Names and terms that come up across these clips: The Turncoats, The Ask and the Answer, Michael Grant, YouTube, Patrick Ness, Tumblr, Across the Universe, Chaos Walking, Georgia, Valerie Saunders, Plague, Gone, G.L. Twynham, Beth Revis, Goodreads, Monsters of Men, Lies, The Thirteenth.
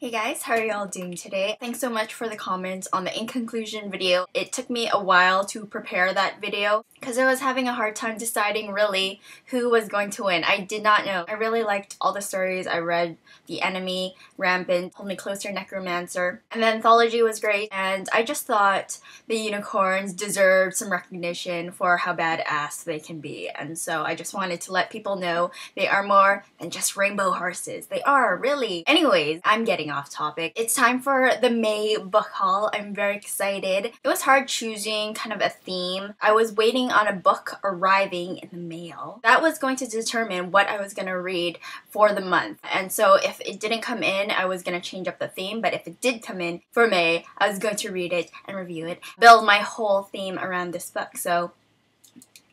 Hey guys, how are y'all doing today? Thanks so much for the comments on the in conclusion video. It took me a while to prepare that video because I was having a hard time deciding really who was going to win. I did not know. I really liked all the stories I read. The Enemy, Rampant, Hold Me Closer, Necromancer, and the anthology was great, and I just thought the unicorns deserved some recognition for how badass they can be. And so I just wanted to let people know they are more than just rainbow horses. They are, really. Anyways, I'm getting off topic. It's time for the May book haul. I'm very excited. It was hard choosing kind of a theme. I was waiting on a book arriving in the mail. That was going to determine what I was going to read for the month. And so if it didn't come in, I was going to change up the theme. But if it did come in for May, I was going to read it and review it, build my whole theme around this book. So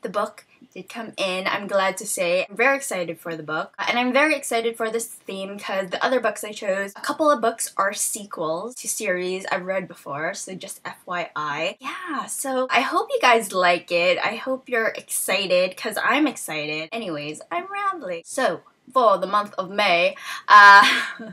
the book did come in, I'm glad to say. I'm very excited for the book, and I'm very excited for this theme because the other books I chose, a couple of books are sequels to series I've read before, so just FYI. Yeah, so I hope you guys like it. I hope you're excited because I'm excited. Anyways, I'm rambling. So, for the month of May, I'm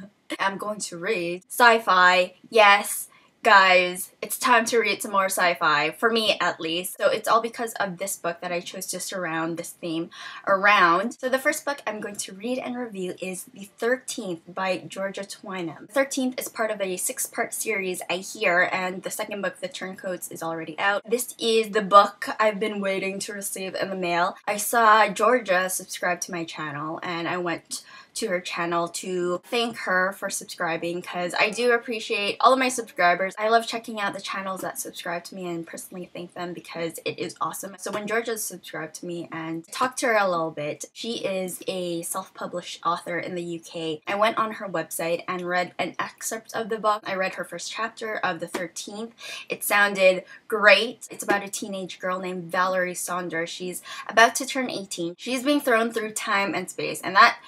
going to read sci-fi, yes. Guys, it's time to read some more sci-fi, for me at least. So it's all because of this book that I chose to surround this theme around. So the first book I'm going to read and review is The 13th by G.L. Twynham. The 13th is part of a 6-part series, I hear, and the second book, The Turncoats, is already out. This is the book I've been waiting to receive in the mail. I saw Georgia subscribe to my channel, and I went to her channel to thank her for subscribing because I do appreciate all of my subscribers. I love checking out the channels that subscribe to me and personally thank them because it is awesome. So when Georgia subscribed to me and talked to her a little bit, she is a self-published author in the UK. I went on her website and read an excerpt of the book. I read her first chapter of The 13th. It sounded great. It's about a teenage girl named Valerie Saunders. She's about to turn 18. She's being thrown through time and space, and that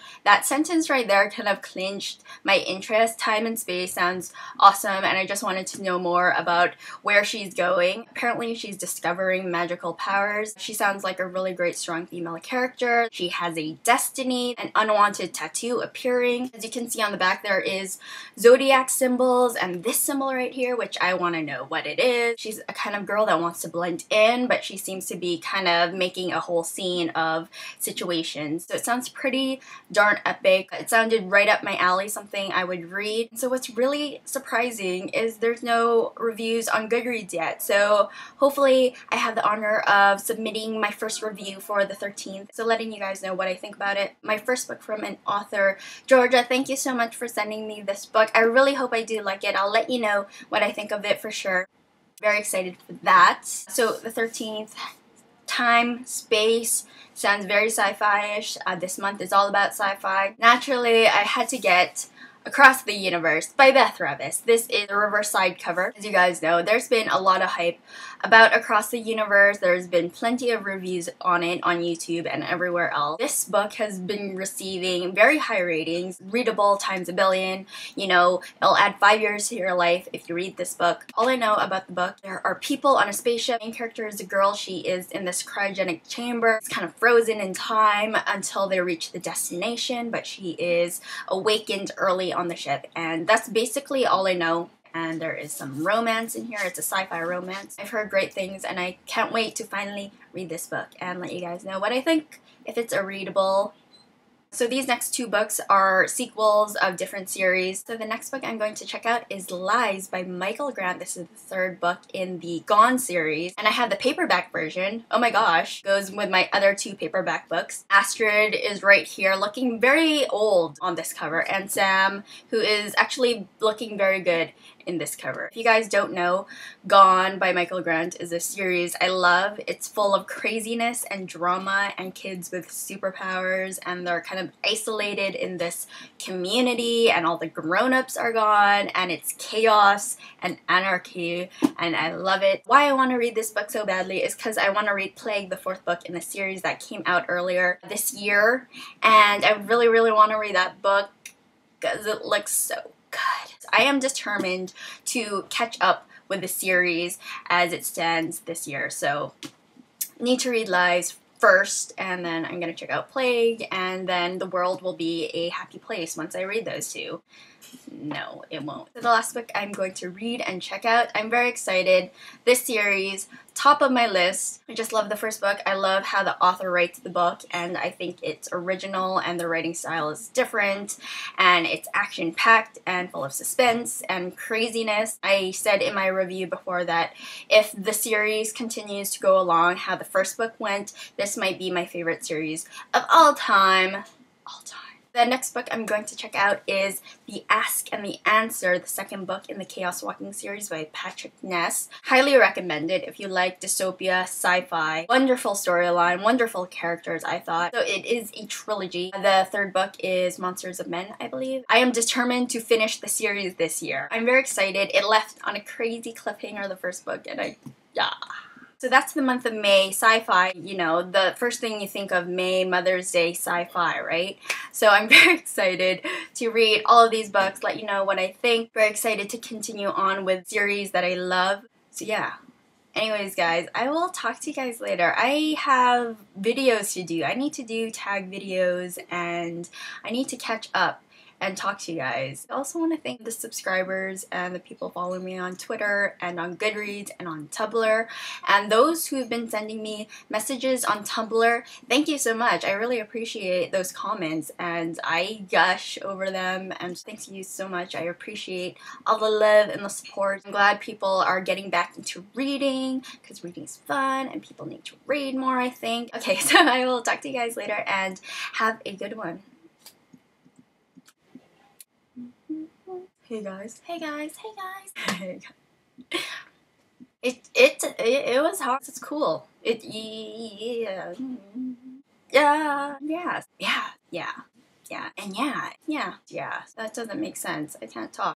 sentence right there kind of clinched my interest. Time and space sounds awesome, and I just wanted to know more about where she's going. Apparently she's discovering magical powers. She sounds like a really great strong female character. She has a destiny, an unwanted tattoo appearing. As you can see on the back, there is zodiac symbols and this symbol right here, which I want to know what it is. She's a kind of girl that wants to blend in, but she seems to be kind of making a whole scene of situations. So it sounds pretty darn epic. It sounded right up my alley, something I would read. So what's really surprising is there's no reviews on Goodreads yet. So hopefully I have the honor of submitting my first review for The 13th. So letting you guys know what I think about it. My first book from an author. Georgia, thank you so much for sending me this book. I really hope I do like it. I'll let you know what I think of it for sure. Very excited for that. So The 13th, time, space, sounds very sci-fi-ish. This month is all about sci-fi. Naturally, I had to get Across the Universe by Beth Revis. This is the reverse side cover. As you guys know, there's been a lot of hype about Across the Universe. There's been plenty of reviews on it on YouTube and everywhere else. This book has been receiving very high ratings, readable times a billion. You know, it'll add 5 years to your life if you read this book. All I know about the book, there are people on a spaceship. The main character is a girl. She is in this cryogenic chamber. It's kind of frozen in time until they reach the destination, but she is awakened early on the ship, and that's basically all I know. And there is some romance in here. It's a sci-fi romance. I've heard great things, and I can't wait to finally read this book and let you guys know what I think, if it's a readable. So these next two books are sequels of different series. So the next book I'm going to check out is Lies by Michael Grant. This is the third book in the Gone series, and I have the paperback version. Oh my gosh, goes with my other two paperback books. Astrid is right here looking very old on this cover, and Sam, who is actually looking very good in this cover. If you guys don't know, Gone by Michael Grant is a series I love. It's full of craziness and drama and kids with superpowers, and they're kind of isolated in this community, and all the grown-ups are gone, and it's chaos and anarchy, and I love it. Why I want to read this book so badly is because I want to read Plague, the fourth book in the series that came out earlier this year, and I really, really want to read that book because it looks so good. I am determined to catch up with the series as it stands this year, so need to read Lies first, and then I'm going to check out Plague, and then the world will be a happy place once I read those two. No, it won't. So the last book I'm going to read and check out. I'm very excited. This series, top of my list. I just love the first book. I love how the author writes the book, and I think it's original and the writing style is different, and it's action-packed and full of suspense and craziness. I said in my review before that if the series continues to go along how the first book went, this might be my favorite series of all time. All time. The next book I'm going to check out is The Ask and the Answer, the second book in the Chaos Walking series by Patrick Ness. Highly recommended if you like dystopia, sci-fi. Wonderful storyline, wonderful characters, I thought. So it is a trilogy. The third book is Monsters of Men, I believe. I am determined to finish the series this year. I'm very excited. It left on a crazy cliffhanger, the first book, and yeah. So that's the month of May, sci-fi, you know, the first thing you think of May, Mother's Day, sci-fi, right? So I'm very excited to read all of these books, let you know what I think. Very excited to continue on with series that I love. So yeah. Anyways, guys, I will talk to you guys later. I have videos to do. I need to do tag videos and I need to catch up and talk to you guys. I also want to thank the subscribers and the people following me on Twitter and on Goodreads and on Tumblr, and those who have been sending me messages on Tumblr. Thank you so much. I really appreciate those comments and I gush over them, and thank you so much. I appreciate all the love and the support. I'm glad people are getting back into reading because reading is fun and people need to read more, I think. Okay, so I will talk to you guys later and have a good one. Hey guys. Hey guys. Hey guys. Hey guys. It was hard. It's cool. Yeah. And yeah. That doesn't make sense. I can't talk.